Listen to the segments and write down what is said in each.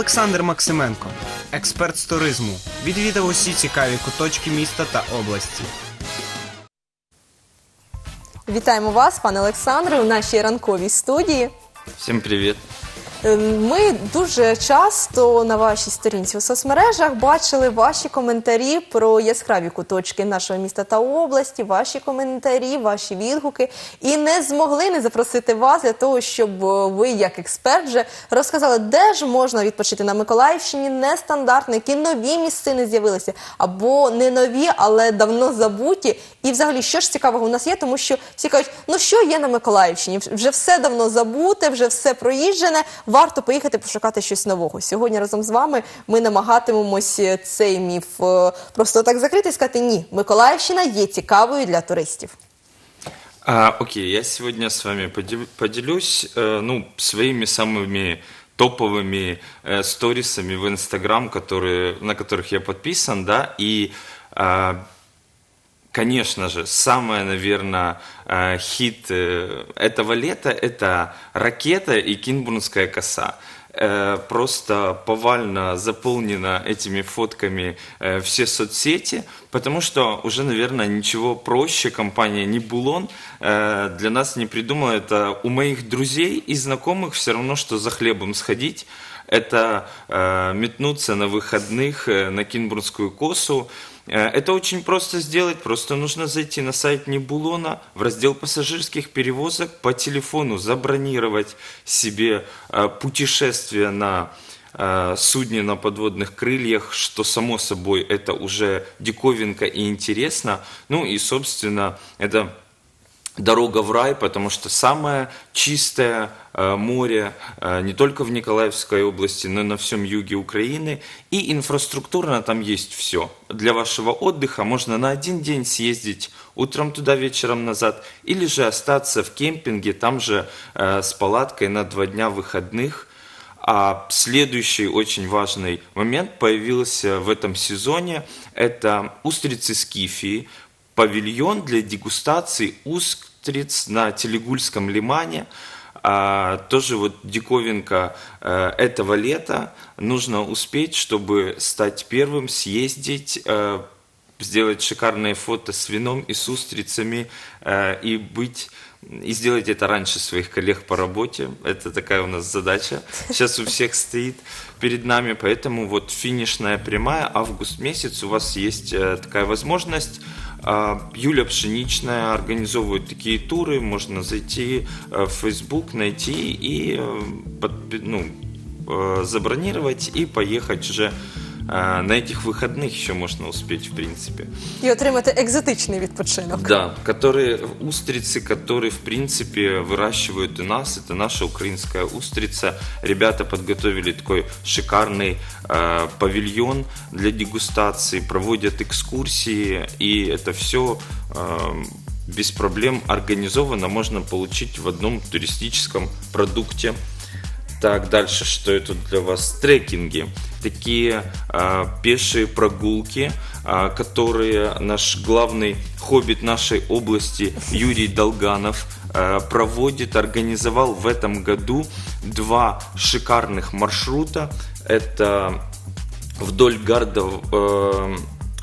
Олександр Максименко, експерт з туризму, відвідав усі цікаві куточки міста та області. Вітаємо вас, пане Олександре, у нашій ранковій студії. Всім привіт. Ми дуже часто на вашій сторінці у соцмережах бачили ваші коментарі про яскраві куточки нашого міста та області, ваші коментарі, ваші відгуки. І не змогли не запросити вас для того, щоб ви, як експерт, вже розказали, де ж можна відпочити на Миколаївщині нестандартно, які нові місцини з'явилися, або не нові, але давно забуті. І взагалі, що ж цікавого у нас є, тому що всі кажуть, ну що є на Миколаївщині, вже все давно забуте, вже все проїжджене, варто поїхати пошукати щось нового. Сьогодні разом з вами ми намагатимемось цей міф просто так закрити і сказати, ні, Миколаївщина є цікавою для туристів. Окей, я сьогодні з вами поділюсь своїми самими топовими сторісами в Інстаграм, на яких я підписан, да, і... Конечно же, самое, наверное, хит этого лета – это «Ракета» и «Кінбурнська коса». Просто повально заполнено этими фотками все соцсети, потому что уже, наверное, ничего проще компания «Нібулон» для нас не придумала. Это у моих друзей и знакомых все равно, что за хлебом сходить. Это метнуться на выходных на Кінбурнську косу. Это очень просто сделать, просто нужно зайти на сайт Нібулона, в раздел пассажирских перевозок, по телефону забронировать себе путешествие на судне на подводных крыльях, что само собой это уже диковинка и интересно. Ну и собственно это дорога в рай, потому что самое чистое море не только в Николаевской области, но и на всем юге Украины. И инфраструктурно там есть все. Для вашего отдыха можно на один день съездить утром туда, вечером назад, или же остаться в кемпинге, там же с палаткой на 2 дня выходных. А следующий очень важный момент появился в этом сезоне. Это устрицы Скифии. Павильон для дегустации устриц на Телегульском лимане. Тоже вот диковинка этого лета. Нужно успеть, чтобы стать первым, съездить, сделать шикарные фото с вином и с устрицами и сделать это раньше своих коллег по работе. Это такая у нас задача. Сейчас у всех стоит перед нами. Поэтому вот финишная прямая. Август месяц у вас есть такая возможность. Юля Пшеничная организовывает такие туры. Можно зайти в Facebook, найти и забронировать и поехать уже. На этих выходных еще можно успеть, в принципе. И отримать экзотичный відпочинок. Да, устрицы, которые, в принципе, выращивают и нас. Это наша украинская устрица. Ребята подготовили такой шикарный павильон для дегустации, проводят экскурсии. И это все без проблем организовано. Можно получить в одном туристическом продукте. Так, дальше, что это для вас? Трекинги. Такие пешие прогулки, которые наш главный хоббит нашей области Юрий Долганов проводит, организовал в этом году 2 шикарных маршрута. Это вдоль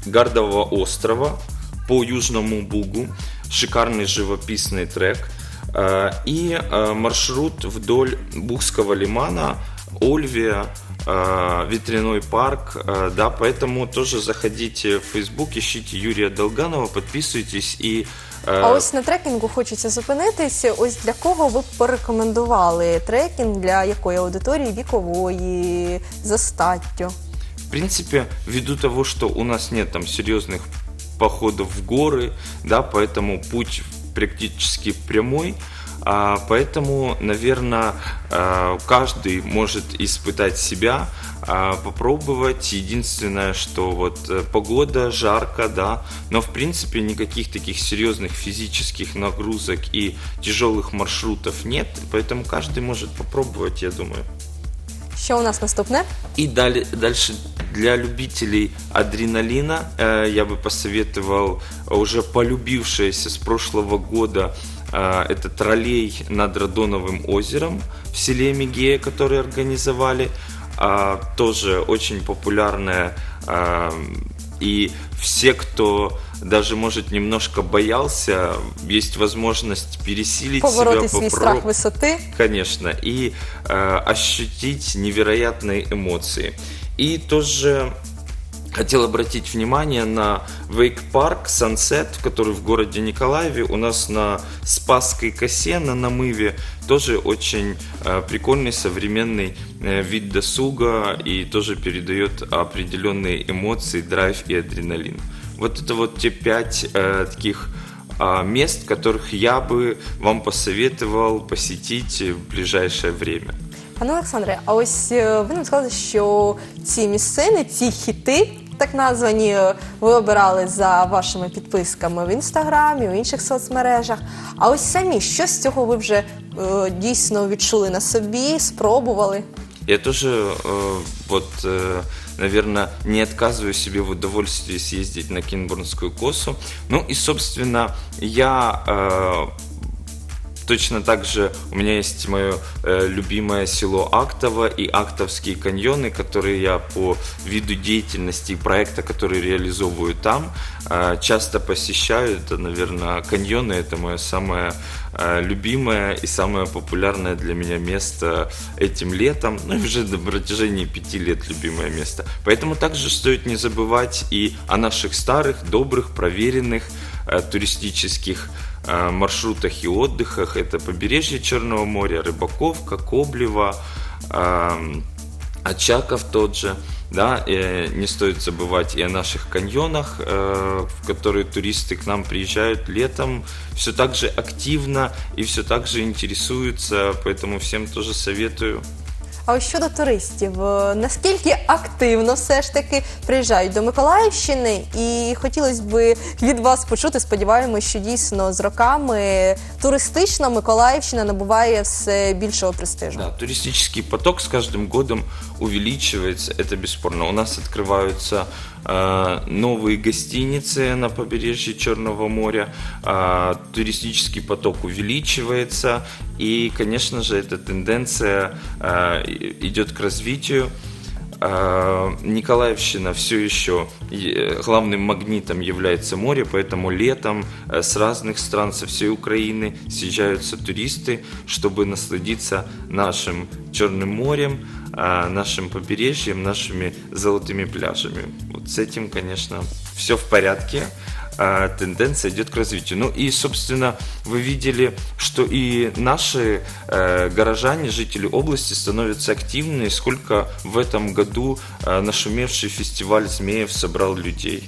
Гардового острова по Южному Бугу, шикарный живописный трек. И маршрут вдоль Бузького лимана, Ольвія, Вітряний парк. Да, поэтому тоже заходите в Facebook, ищите Юрія Долганова, подписывайтесь. А ось на трекінгу хочеться зупинитися. Ось для кого ви порекомендували трекінг, для якої аудиторії вікової, за статтю? В принципе, ввиду того, что у нас нет там серьезных походов в горы, да, поэтому путь практически прямой, поэтому, наверное, каждый может испытать себя, попробовать. Единственное, что вот погода, жарко, да, но в принципе никаких таких серьезных физических нагрузок и тяжелых маршрутов нет, поэтому каждый может попробовать, я думаю. Что у нас наступное? И дальше для любителей адреналина я бы посоветовал уже полюбившееся с прошлого года это троллей над Родоновым озером в селе Мегея, который организовали. тоже очень популярное, и все, кто даже, может, немножко боялся, есть возможность пересилить побороть себя, страх высоты, конечно, и ощутить невероятные эмоции. И тоже хотел обратить внимание на Wake Park Sunset, который в городе Николаеве, у нас на Спасской косе, на Намыве. Тоже очень прикольный современный вид досуга и тоже передает определенные эмоции, драйв и адреналин. Вот это вот те 5 таких мест, которых я бы вам посоветовал посетить в ближайшее время. Пане Олександре, а ось ви нам сказали, що ці місцини, ці хіти, так названі, ви обирали за вашими підписками в Інстаграмі, в інших соцмережах. А ось самі, що з цього ви вже дійсно відчули на собі, спробували? Я тоже, наверное, не отказываю себе в удовольствии съездить на Кінбурнську косу. Ну и, собственно, я... Точно так же у меня есть мое любимое село Актово и Актовские каньоны, которые я по виду деятельности и проекта, который реализовываю там, часто посещаю. Это, наверное, каньоны – это мое самое любимое и самое популярное для меня место этим летом, ну и уже на протяжении 5 лет любимое место. Поэтому также стоит не забывать и о наших старых, добрых, проверенных туристических маршрутах и отдыхах. Это побережье Черного моря, Рыбаковка, Коблева, Очаков тот же. Да? Не стоит забывать и о наших каньонах, в которые туристы к нам приезжают летом. Все так же активно и все так же интересуются, поэтому всем тоже советую. А ось щодо туристів, наскільки активно все ж таки приїжджають до Миколаївщини? І хотілося б від вас почути, сподіваємося, що дійсно з роками туристично Миколаївщина набуває все більшого престижу. Да, туристичний поток з кожним роком увеличивается, это бесспорно. У нас открываются новые гостиницы на побережье Черного моря, туристический поток увеличивается, и, конечно же, эта тенденция идет к развитию. Николаевщина все еще главным магнитом является море, поэтому летом с разных стран, со всей Украины съезжаются туристы, чтобы насладиться нашим Черным морем, нашим побережьем, нашими золотыми пляжами. Вот с этим, конечно, все в порядке. Тенденция идет к развитию. Ну и, собственно, вы видели, что и наши горожане, жители области становятся активными, сколько в этом году нашумевший фестиваль Змеев собрал людей.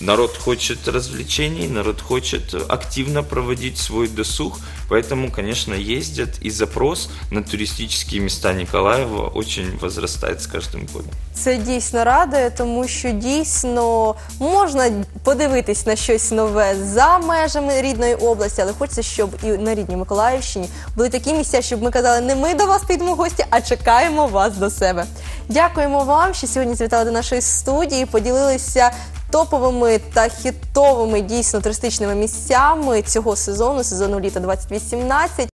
Народ хочет развлечений, народ хочет активно проводить свой досуг, поэтому, конечно, ездят, и запрос на туристические места Николаєва очень возрастает с каждым годом. Це дійсно радує, тому що дійсно можна подивитись на щось нове за межами рідної області, але хочеться, щоб і на рідній Миколаївщині були такі місця, щоб ми казали, не ми до вас підемо в гості, а чекаємо вас до себе. Дякуємо вам, що сьогодні завітали до нашої студії, поділилися топовими та хітовими дійсно туристичними місцями цього сезону, сезону літа 2018.